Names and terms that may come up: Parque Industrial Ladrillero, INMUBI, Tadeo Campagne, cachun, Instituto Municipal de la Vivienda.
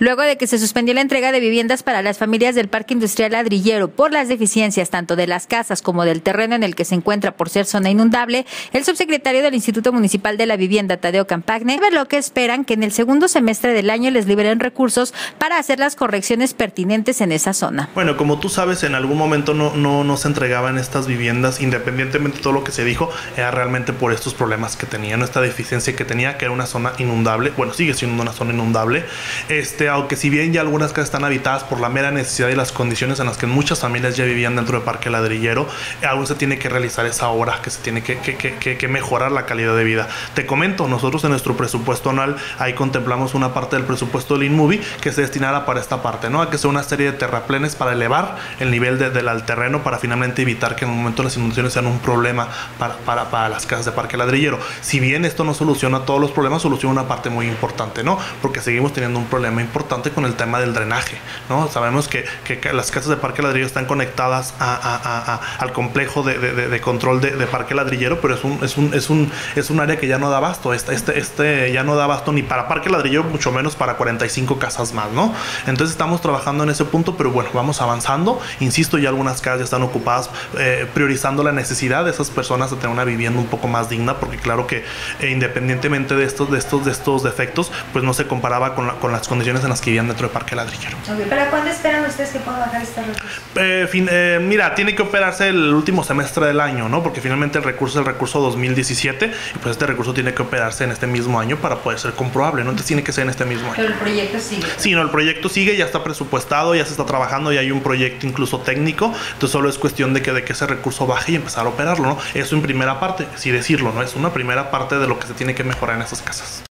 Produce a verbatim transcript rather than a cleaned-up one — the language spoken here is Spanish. luego de que se suspendió la entrega de viviendas para las familias del Parque Industrial Ladrillero por las deficiencias tanto de las casas como del terreno en el que se encuentra por ser zona inundable, el subsecretario del Instituto Municipal de la Vivienda, Tadeo Campagne, reveló que esperan que en el segundo semestre del año les liberen recursos para hacer las correcciones pertinentes en esa zona. Bueno, como tú sabes, en algún momento no, no, no se entregaban estas viviendas, independientemente de todo lo que se dijo, era realmente por estos problemas que tenían, esta deficiencia que tenía, que era una zona inundable, bueno, sigue siendo una zona inundable, este, aunque si bien ya algunas casas están habitadas por la mera necesidad y las condiciones en las que muchas familias ya vivían dentro del Parque Ladrillero, aún se tiene que realizar esa obra, que se tiene que, que, que, que mejorar la calidad de vida. Te comento, nosotros en nuestro presupuesto anual, ahí contemplamos una parte del presupuesto del INMUBI que se destinara para esta parte, ¿no? A que sea una serie de terraplenes para elevar el nivel de, del al terreno, para finalmente evitar que en un momento las inundaciones sean un problema para, para, para las casas de Parque Ladrillero. Si bien esto no soluciona todos los problemas, soluciona una parte muy importante, ¿no? Porque seguimos teniendo un problema importante con el tema del drenaje, ¿no? Sabemos que, que, que las casas de Parque Ladrillero están conectadas a, a, a, a, al complejo de, de, de, de control de, de Parque Ladrillero, pero es un, es, un, es, un, es un área que ya no da abasto, este, este, este ya no da abasto ni para Parque Ladrillero, mucho menos para cuarenta y cinco casas más, ¿no? Entonces estamos trabajando en ese punto, pero bueno, vamos avanzando. Insisto, ya algunas casas ya están ocupadas, eh, priorizando la necesidad de esas personas de tener una vivienda un poco más digna, porque claro que eh, independientemente de estos, de estos, de estos defectos, pues no se comparaba con, la, con las condiciones en las que vivían dentro del Parque Ladrillero. Okay, ¿para cuándo esperan ustedes que puedan bajar este recurso? Eh, fin, eh, mira, tiene que operarse el último semestre del año, ¿no? Porque finalmente el recurso es el recurso dos mil diecisiete, y pues este recurso tiene que operarse en este mismo año para poder ser comprobable, ¿no? Entonces tiene que ser en este mismo año. Pero el proyecto sigue. Sí, no, el proyecto sigue, ya está presupuestado, ya se está trabajando, ya hay un proyecto incluso técnico, entonces solo es cuestión de que, de que ese recurso baje y empezar a operarlo, ¿no? Eso en primera parte, sí decirlo, ¿no? Es una primera parte de lo que se tiene que mejorar en esas casas.